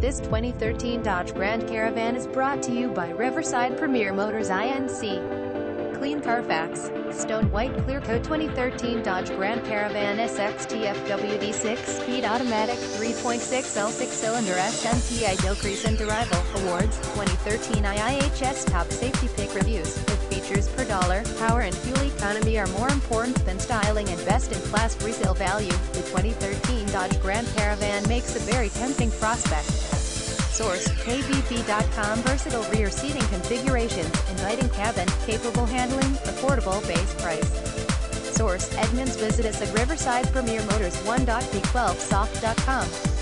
This 2013 Dodge Grand Caravan is brought to you by Riverside Premier Motors INC. Clean Carfax, Stone White Clearcoat 2013 Dodge Grand Caravan SXTFWD 6-speed automatic 3.6L 6-cylinder SMPI Gilcrease and Arrival. Awards, 2013 IIHS Top Safety Pick Reviews. If features per dollar, power and fuel economy are more important than styling and best-in-class resale value, the 2013 Dodge Grand Caravan makes a very tempting prospect. Source, kbv.com. Versatile rear seating configurations, inviting cabin, capable handling, affordable base price. Source, Edmunds. Visit us at Riverside Premier Motors 1.b12soft.com.